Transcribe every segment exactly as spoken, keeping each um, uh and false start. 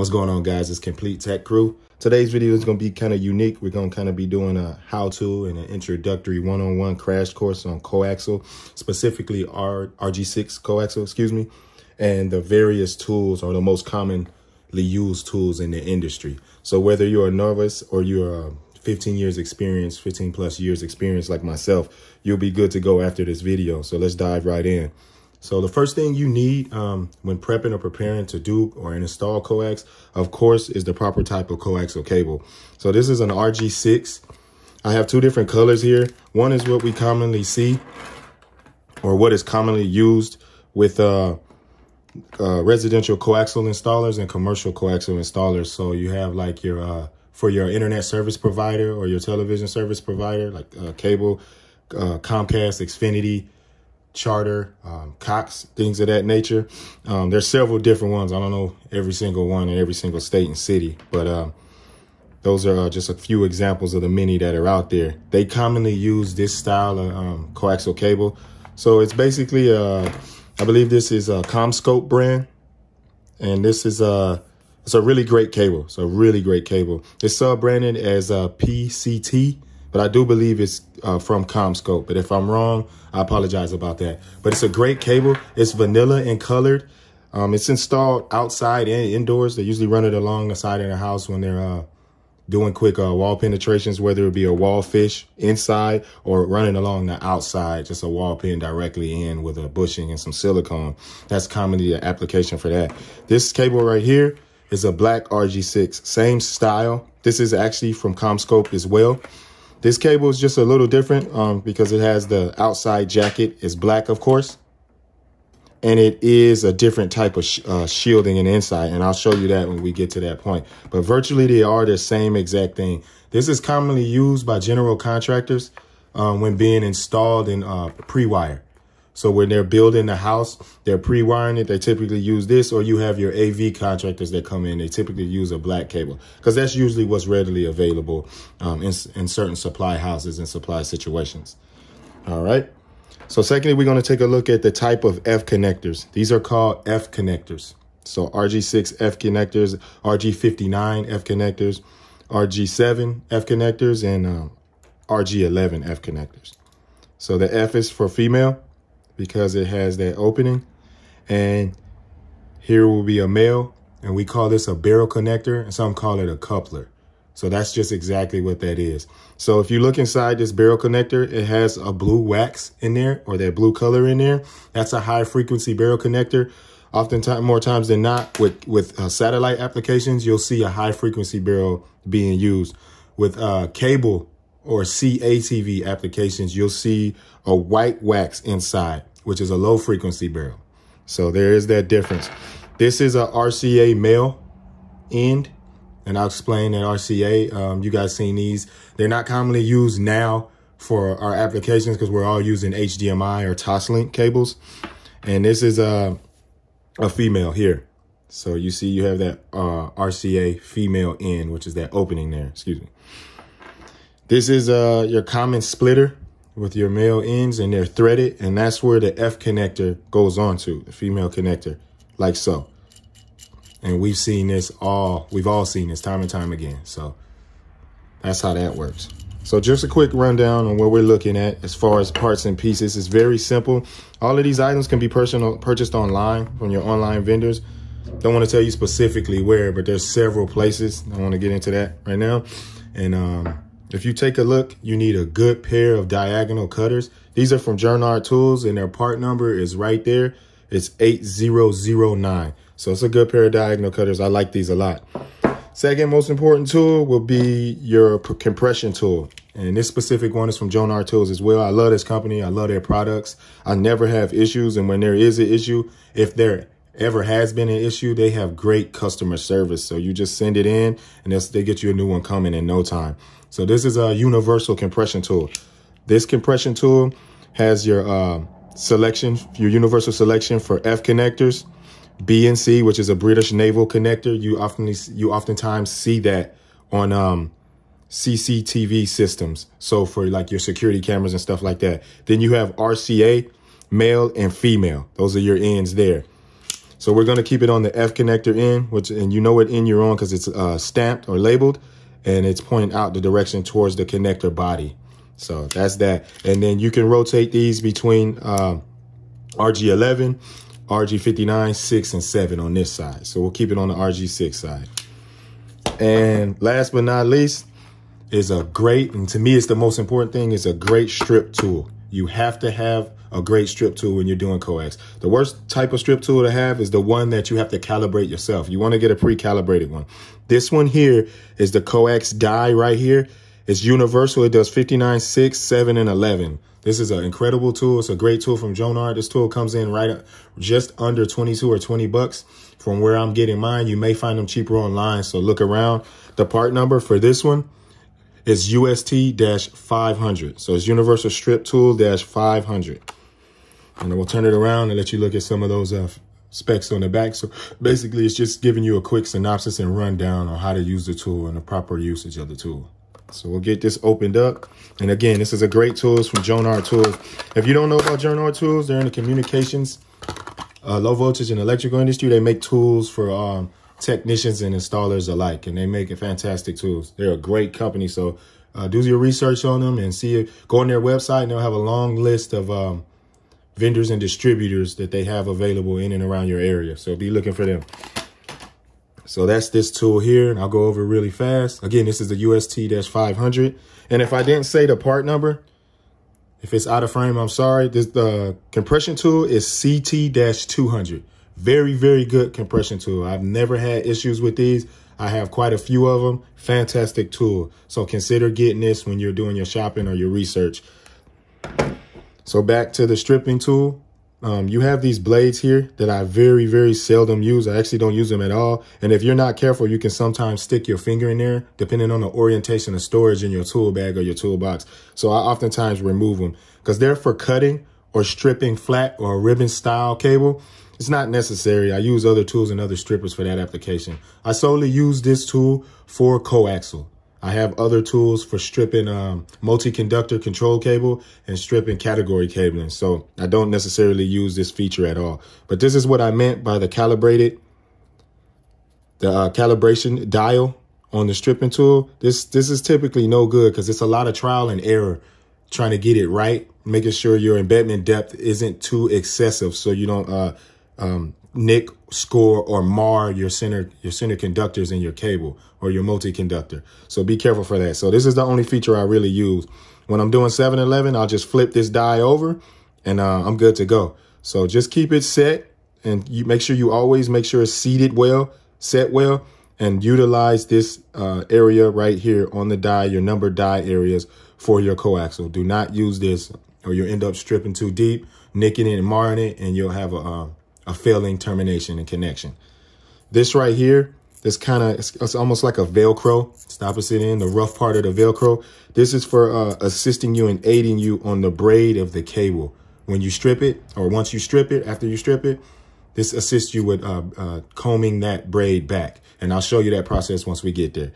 What's going on, guys? It's Complete Tech Crew. Today's video is going to be kind of unique. We're going to kind of be doing a how-to and an introductory one-on-one crash course on coaxial, specifically R G six coaxial, excuse me, and the various tools or the most commonly used tools in the industry. So whether you're a novice or you're fifteen years experience, fifteen plus years experience like myself, you'll be good to go after this video. So let's dive right in. So the first thing you need um, when prepping or preparing to do or install coax, of course, is the proper type of coaxial cable. So this is an R G six. I have two different colors here. One is what we commonly see or what is commonly used with uh, uh, residential coaxial installers and commercial coaxial installers. So you have like your uh, for your internet service provider or your television service provider, like uh, cable, uh, Comcast, Xfinity, Charter, um, Cox, things of that nature. Um, there's several different ones. I don't know every single one in every single state and city, but um, those are uh, just a few examples of the many that are out there. They commonly use this style of um, coaxial cable. So it's basically, uh, I believe this is a CommScope brand, and this is a, it's a really great cable. It's a really great cable. It's sub-branded as a P C T. But I do believe it's uh, from CommScope. But if I'm wrong, I apologize about that. But it's a great cable. It's vanilla and colored. Um, it's installed outside and indoors. They usually run it along the side of the house when they're uh, doing quick uh, wall penetrations, whether it be a wall fish inside or running along the outside, just a wall pin directly in with a bushing and some silicone. That's commonly the application for that. This cable right here is a black R G six, same style. This is actually from CommScope as well. This cable is just a little different um, because it has the outside jacket. It's black, of course, and it is a different type of sh uh, shielding and inside, and I'll show you that when we get to that point. But virtually, they are the same exact thing. This is commonly used by general contractors um, when being installed in uh, pre-wire. So when they're building the house, they're pre-wiring it. They typically use this, or you have your A V contractors that come in. They typically use a black cable because that's usually what's readily available um, in, in certain supply houses and supply situations. All right. So secondly, we're going to take a look at the type of F connectors. These are called F connectors. So R G six F connectors, R G fifty-nine F connectors, R G seven F connectors, and um, R G eleven F connectors. So the F is for female, because it has that opening, and here will be a male, and we call this a barrel connector, and some call it a coupler. So that's just exactly what that is. So if you look inside this barrel connector, it has a blue wax in there, or that blue color in there. That's a high frequency barrel connector. Oftentimes, more times than not, with, with uh, satellite applications, you'll see a high frequency barrel being used. With uh, cable or C A T V applications, you'll see a white wax inside, which is a low frequency barrel. So there is that difference. This is a R C A male end, and I'll explain that R C A. Um, you guys seen these. They're not commonly used now for our applications because we're all using H D M I or Toslink cables. And this is a, a female here. So you see you have that uh, R C A female end, which is that opening there, excuse me. This is uh, your common splitter with your male ends, and they're threaded, and that's where the F connector goes on to, the female connector, like so. And we've seen this all, we've all seen this time and time again. So that's how that works. So just a quick rundown on what we're looking at as far as parts and pieces. It's very simple. All of these items can be personal, purchased online from your online vendors. Don't want to tell you specifically where, but there's several places. I don't want to get into that right now. And um, if you take a look, you need a good pair of diagonal cutters. These are from Jonard Tools, and their part number is right there. It's eight zero zero nine. So it's a good pair of diagonal cutters. I like these a lot. Second most important tool will be your compression tool. And this specific one is from Jonard Tools as well. I love this company. I love their products. I never have issues. And when there is an issue, if they're ever has been an issue, they have great customer service. So you just send it in, and they get you a new one coming in no time. So this is a universal compression tool. This compression tool has your uh, selection, your universal selection for F connectors, B N C, which is a British naval connector. You often you oftentimes see that on um, C C T V systems. So for like your security cameras and stuff like that. Then you have R C A, male and female. Those are your ends there. So we're going to keep it on the F connector end, which, and you know what end you're on because it's uh, stamped or labeled, and it's pointing out the direction towards the connector body. So that's that. And then you can rotate these between uh, R G eleven, R G fifty-nine, six, and seven on this side. So we'll keep it on the R G six side. And last but not least is a great, and to me it's the most important thing, is a great strip tool. You have to have a great strip tool when you're doing coax. The worst type of strip tool to have is the one that you have to calibrate yourself. You want to get a pre-calibrated one. This one here is the coax die right here. It's universal. It does fifty-nine, six, seven, and eleven. This is an incredible tool. It's a great tool from Jonard. This tool comes in right just under twenty-two or twenty bucks from where I'm getting mine. You may find them cheaper online, so look around. The part number for this one is U S T five hundred. So it's universal strip tool five hundred. And then we'll turn it around and let you look at some of those uh, specs on the back. So basically, it's just giving you a quick synopsis and rundown on how to use the tool and the proper usage of the tool. So we'll get this opened up. And again, this is a great tool. It's from Jonard Tools. If you don't know about Jonard Tools, they're in the communications, uh, low voltage and electrical industry. They make tools for um, technicians and installers alike, and they make fantastic tools. They're a great company. So uh, do your research on them and see it. Go on their website, and they'll have a long list of um, vendors and distributors that they have available in and around your area. So be looking for them. So that's this tool here, and I'll go over really fast. Again, this is the U S T five hundred. And if I didn't say the part number, if it's out of frame, I'm sorry. This the compression tool is C T two hundred. Very, very good compression tool. I've never had issues with these. I have quite a few of them. Fantastic tool. So consider getting this when you're doing your shopping or your research. So back to the stripping tool. Um, you have these blades here that I very, very seldom use. I actually don't use them at all. And if you're not careful, you can sometimes stick your finger in there, depending on the orientation of storage in your tool bag or your toolbox. So I oftentimes remove them because they're for cutting or stripping flat or ribbon style cable. It's not necessary. I use other tools and other strippers for that application. I solely use this tool for coaxial. I have other tools for stripping um, multi-conductor control cable and stripping category cabling. So I don't necessarily use this feature at all. But this is what I meant by the calibrated, the uh, calibration dial on the stripping tool. This, this is typically no good because it's a lot of trial and error trying to get it right, making sure your embedment depth isn't too excessive so you don't uh, um, nick, score, or mar your center your center conductors in your cable or your multi-conductor. So be careful for that. So this is the only feature I really use. When I'm doing seven eleven, I'll just flip this die over and uh, I'm good to go. So just keep it set, and you make sure you always make sure it's seated well, set well, and utilize this uh, area right here on the die, your number die areas for your coaxial. Do not use this or you'll end up stripping too deep, nicking it and marring it, and you'll have a uh, a failing termination and connection. This right here, this kind of, it's, it's almost like a Velcro. It's the opposite end, the rough part of the Velcro. This is for uh, assisting you and aiding you on the braid of the cable. When you strip it, or once you strip it, after you strip it, this assists you with uh, uh, combing that braid back. And I'll show you that process once we get there.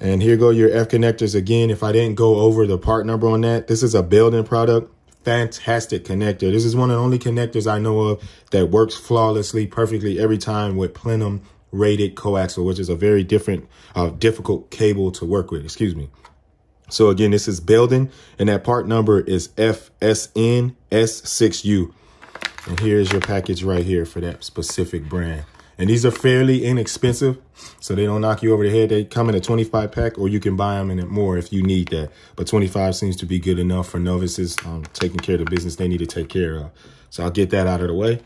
And here go your F connectors. Again, if I didn't go over the part number on that, this is a Belden product. Fantastic connector. This is one of the only connectors I know of that works flawlessly, perfectly every time with plenum rated coaxial, which is a very different, uh, difficult cable to work with. Excuse me. So again, this is Belden, and that part number is F S N S six U. And here's your package right here for that specific brand. And these are fairly inexpensive, so they don't knock you over the head. They come in a twenty-five pack, or you can buy them in it more if you need that. But twenty-five seems to be good enough for novices um, taking care of the business they need to take care of. So I'll get that out of the way.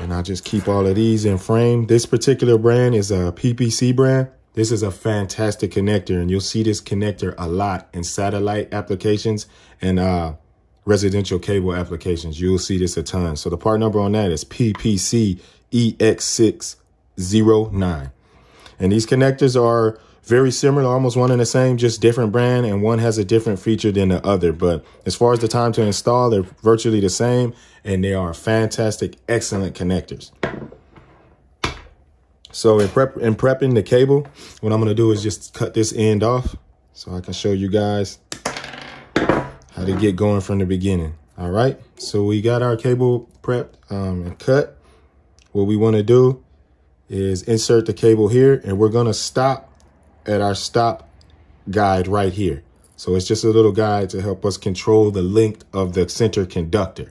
And I'll just keep all of these in frame. This particular brand is a P P C brand. This is a fantastic connector, and you'll see this connector a lot in satellite applications and uh, residential cable applications. You'll see this a ton. So the part number on that is P P C E X six oh nine. And these connectors are very similar, almost one and the same, just different brand, and one has a different feature than the other. But as far as the time to install, they're virtually the same, and they are fantastic, excellent connectors. So in, prep, in prepping the cable, what I'm gonna do is just cut this end off so I can show you guys how to get going from the beginning. All right, so we got our cable prepped um, and cut, what we want to do is insert the cable here, and we're going to stop at our stop guide right here. So it's just a little guide to help us control the length of the center conductor.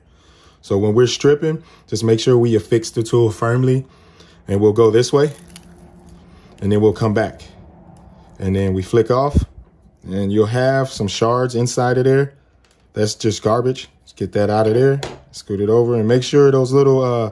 So when we're stripping, just make sure we affix the tool firmly, and we'll go this way, and then we'll come back, and then we flick off, and you'll have some shards inside of there. That's just garbage. Let's get that out of there, scoot it over, and make sure those little uh,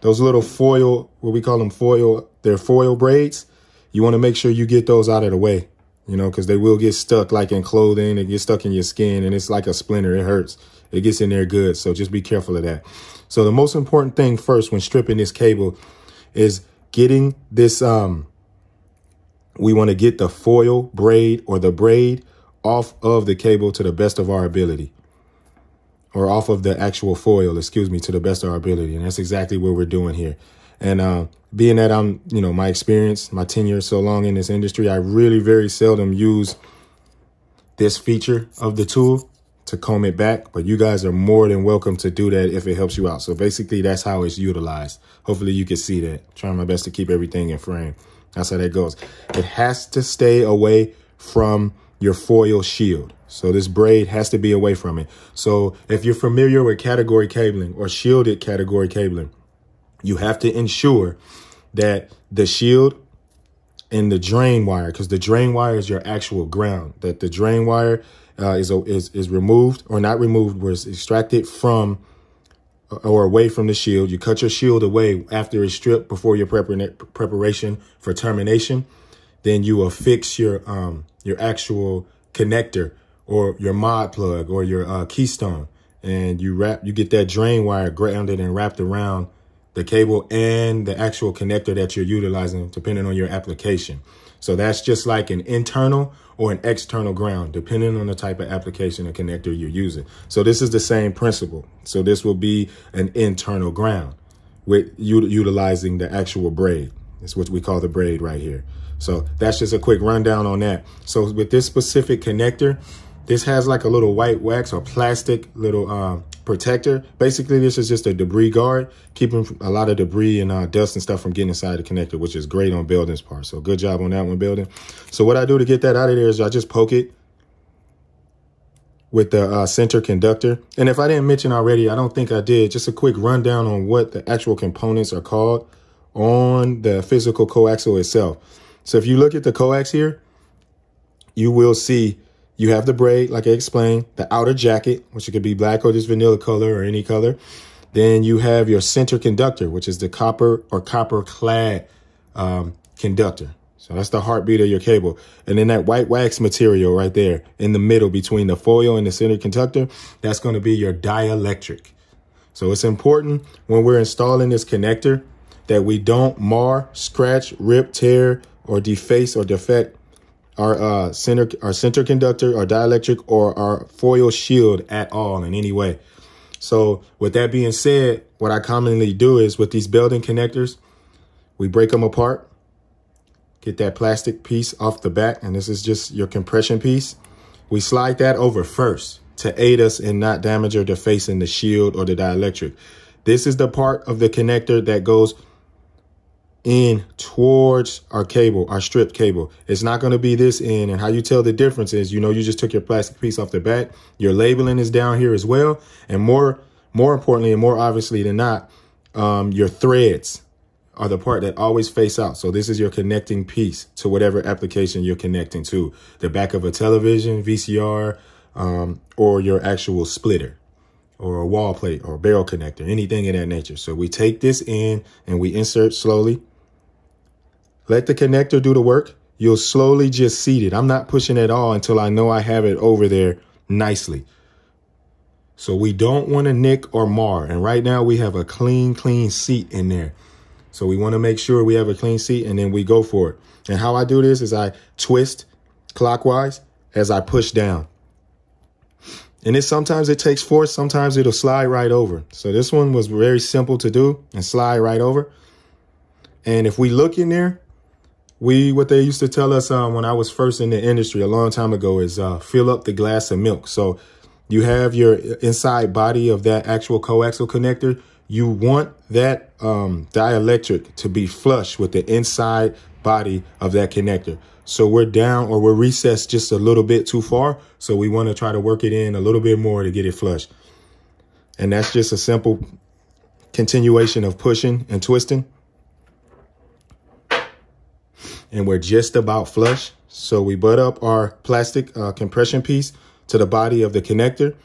those little foil, what we call them foil, they're foil braids. You want to make sure you get those out of the way, you know, because they will get stuck like in clothing. They get stuck in your skin, and it's like a splinter. It hurts. It gets in there good. So just be careful of that. So the most important thing first when stripping this cable is getting this. Um, we want to get the foil braid or the braid off of the cable to the best of our ability, or off of the actual foil, excuse me, to the best of our ability. And that's exactly what we're doing here. And uh, being that I'm, you know, my experience, my tenure so long in this industry, I really very seldom use this feature of the tool to comb it back, but you guys are more than welcome to do that if it helps you out. So basically that's how it's utilized. Hopefully you can see that. I'm trying my best to keep everything in frame. That's how that goes. It has to stay away from your foil shield. So this braid has to be away from it. So if you're familiar with category cabling or shielded category cabling, you have to ensure that the shield and the drain wire, because the drain wire is your actual ground, that the drain wire uh, is, is, is removed or not removed, was extracted from or away from the shield. You cut your shield away after it's stripped before your preparation for termination. Then you affix your um, your actual connector or your mod plug or your uh, keystone, and you wrap you get that drain wire grounded and wrapped around the cable and the actual connector that you're utilizing, depending on your application. So that's just like an internal or an external ground, depending on the type of application or connector you're using. So this is the same principle. So this will be an internal ground with utilizing the actual braid. It's what we call the braid right here. So that's just a quick rundown on that. So with this specific connector, this has like a little white wax or plastic little um, protector. Basically, this is just a debris guard, keeping a lot of debris and uh, dust and stuff from getting inside the connector, which is great on Belden's part. So good job on that one, Belden. So what I do to get that out of there is I just poke it with the uh, center conductor. And if I didn't mention already, I don't think I did, just a quick rundown on what the actual components are called on the physical coaxial itself. So if you look at the coax here, you will see you have the braid, like I explained, the outer jacket, which could be black or just vanilla color or any color. Then you have your center conductor, which is the copper or copper clad um, conductor. So that's the heartbeat of your cable. And then that white wax material right there in the middle between the foil and the center conductor, that's going to be your dielectric. So it's important when we're installing this connector that we don't mar, scratch, rip, tear, or deface or defect our uh, center, our center conductor, our dielectric, or our foil shield at all in any way. So with that being said, what I commonly do is with these Belden connectors, we break them apart, get that plastic piece off the back, and this is just your compression piece. We slide that over first to aid us in not damaging or defacing the shield or the dielectric. This is the part of the connector that goes in towards our cable, our stripped cable. It's not going to be this end, and how you tell the difference is, you know, you just took your plastic piece off the back. Your labeling is down here as well, and more more importantly and more obviously than not, um, your threads are the part that always face out. So this is your connecting piece to whatever application you're connecting to, the back of a television, V C R, um, or your actual splitter, or a wall plate or barrel connector, anything of that nature. So we take this in and we insert slowly. Let the connector do the work. You'll slowly just seat it. I'm not pushing at all until I know I have it over there nicely. So we don't want to nick or mar. And right now we have a clean, clean seat in there. So we want to make sure we have a clean seat, and then we go for it. And how I do this is I twist clockwise as I push down. And it sometimes it takes force. Sometimes it'll slide right over. So this one was very simple to do and slide right over. And if we look in there, We, what they used to tell us um, when I was first in the industry a long time ago is uh, fill up the glass of milk. So you have your inside body of that actual coaxial connector. you want that um, dielectric to be flush with the inside body of that connector. So we're down, or we're recessed just a little bit too far. So we want to try to work it in a little bit more to get it flush. And that's just a simple continuation of pushing and twisting. And we're just about flush. So we butt up our plastic uh, compression piece to the body of the connector.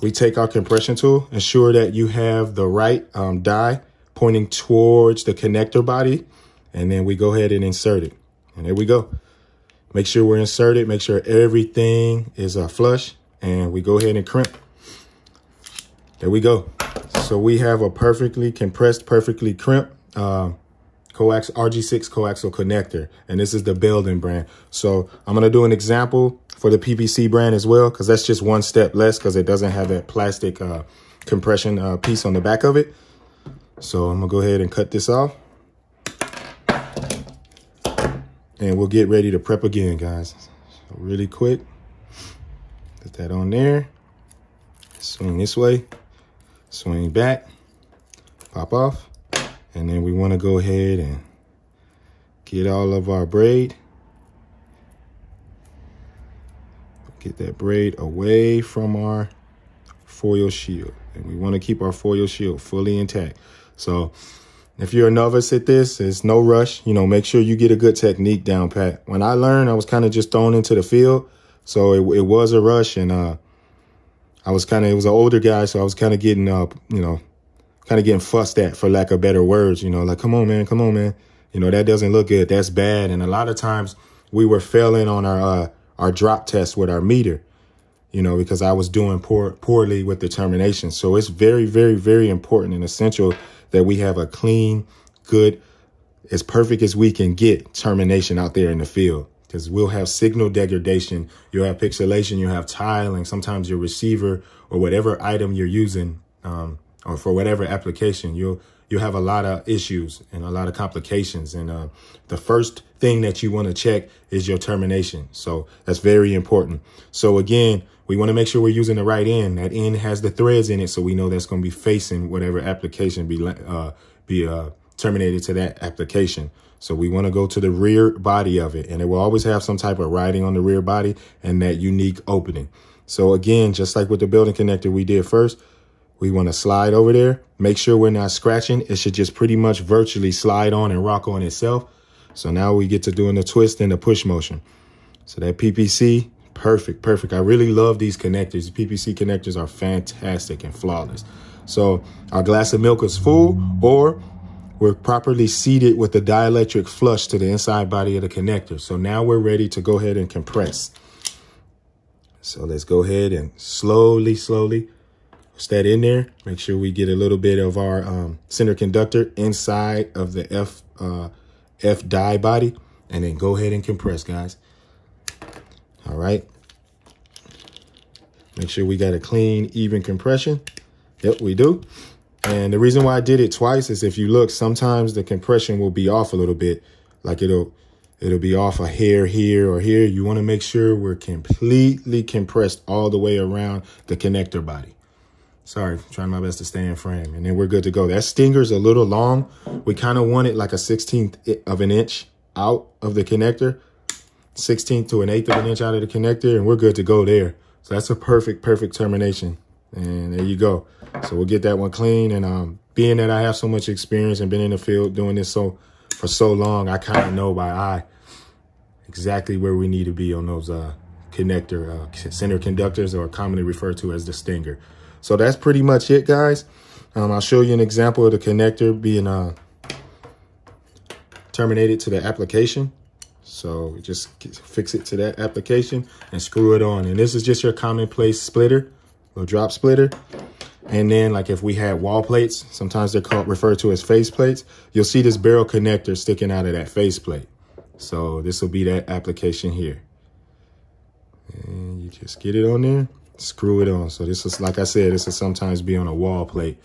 We take our compression tool, ensure that you have the right um, die pointing towards the connector body, and then we go ahead and insert it. And there we go. Make sure we're inserted, make sure everything is uh, flush, and we go ahead and crimp. There we go. So we have a perfectly compressed, perfectly crimped uh, coax, R G six coaxial connector, and this is the Belden brand. So I'm gonna do an example for the P P C brand as well, because that's just one step less, because it doesn't have that plastic uh, compression uh, piece on the back of it. So I'm gonna go ahead and cut this off. And we'll get ready to prep again, guys. So really quick, put that on there. Swing this way, swing back, pop off. And then we wanna go ahead and get all of our braid. Get that braid away from our foil shield. And we want to keep our foil shield fully intact. So if you're a novice at this, there's no rush. You know, make sure you get a good technique down pat. When I learned, I was kind of just thrown into the field. So it, it was a rush. And uh, I was kind of, it was an older guy. So I was kind of getting, uh, you know, kind of getting fussed at, for lack of better words. You know, like, come on, man, come on, man. You know, that doesn't look good. That's bad. And a lot of times we were failing on our uh, our drop test with our meter, you know, because I was doing poor, poorly with the termination. So it's very, very, very important and essential that we have a clean, good, as perfect as we can get termination out there in the field, because we'll have signal degradation. You'll have pixelation, you'll have tiling. Sometimes your receiver or whatever item you're using um, or for whatever application, you'll you have a lot of issues and a lot of complications. And uh, the first thing that you want to check is your termination. So that's very important. So again, we want to make sure we're using the right end. That end has the threads in it, so we know that's going to be facing whatever application be uh, be uh, terminated to that application. So we want to go to the rear body of it, and it will always have some type of writing on the rear body and that unique opening. So again, just like with the Belden connector we did first, we want to slide over there. Make sure we're not scratching. It should just pretty much virtually slide on and rock on itself. So now we get to doing the twist and the push motion. So that P P C, perfect, perfect. I really love these connectors. The P P C connectors are fantastic and flawless. So our glass of milk is full, or we're properly seated with the dielectric flush to the inside body of the connector. So now we're ready to go ahead and compress. So let's go ahead and slowly, slowly push that in there. Make sure we get a little bit of our um, center conductor inside of the F uh, F die body, and then go ahead and compress, guys. All right. Make sure we got a clean, even compression. Yep, we do. And the reason why I did it twice is, if you look, sometimes the compression will be off a little bit. Like it'll, it'll be off a hair here or here. You want to make sure we're completely compressed all the way around the connector body. Sorry, trying my best to stay in frame. And then we're good to go. That stinger's a little long. We kind of want it like a sixteenth of an inch out of the connector, sixteenth to an eighth of an inch out of the connector, and we're good to go there. So that's a perfect, perfect termination. And there you go. So we'll get that one clean. And um, being that I have so much experience and been in the field doing this so for so long, I kind of know by eye exactly where we need to be on those uh, connector uh, center conductors, or commonly referred to as the stinger. So that's pretty much it, guys. Um, I'll show you an example of the connector being uh, terminated to the application. So just fix it to that application and screw it on. And this is just your commonplace splitter, little drop splitter. And then, like if we had wall plates, sometimes they're called, referred to as face plates, you'll see this barrel connector sticking out of that face plate. So this will be that application here. And you just get it on there. Screw it on. So this is, like I said, this will sometimes be on a wall plate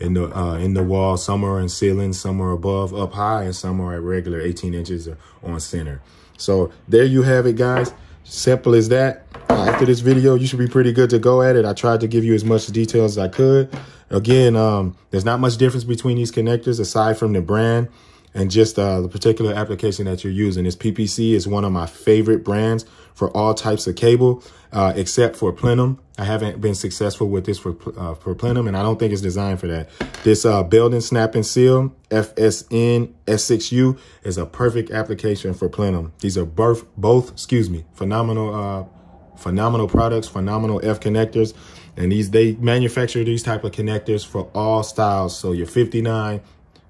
in the uh, in the wall. Some are in ceiling, some are above, up high, and some are at regular eighteen inches or on center. So there you have it, guys. Simple as that. After this video, you should be pretty good to go at it. I tried to give you as much detail as I could. Again, um, there's not much difference between these connectors aside from the brand and just uh, the particular application that you're using. This P P C is one of my favorite brands for all types of cable, uh, except for plenum. I haven't been successful with this for, uh, for plenum, and I don't think it's designed for that. This uh, Belden Snap and Seal F S N S six U is a perfect application for plenum. These are both, both excuse me, phenomenal uh, phenomenal products, phenomenal F connectors. And these, they manufacture these type of connectors for all styles. So your fifty-nine,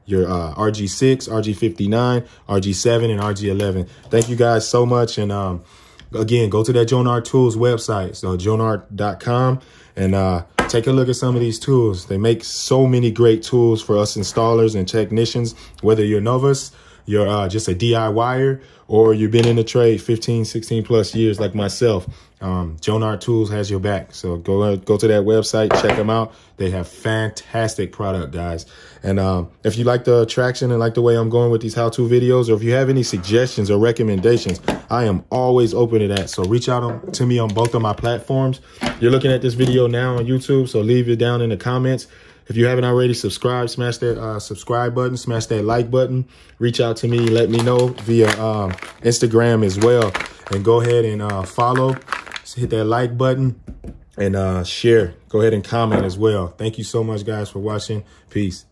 your uh, R G six, R G fifty-nine, R G seven, and R G eleven. Thank you guys so much. And um, again, go to that Jonard Tools website, so jonard dot com, and uh, take a look at some of these tools. They make so many great tools for us installers and technicians, whether you're novice, you're uh, just a DIYer, or you've been in the trade fifteen, sixteen plus years like myself. Um, Jonard Tools has your back. So go uh, go to that website, check them out. They have fantastic product, guys. And um, if you like the traction and like the way I'm going with these how-to videos, or if you have any suggestions or recommendations, I am always open to that. So reach out on, to me on both of my platforms. You're looking at this video now on YouTube, so leave it down in the comments. If you haven't already subscribed, smash that uh, subscribe button, smash that like button. Reach out to me, let me know via um, Instagram as well. And go ahead and uh, follow, just hit that like button, and uh, share. Go ahead and comment as well. Thank you so much, guys, for watching. Peace.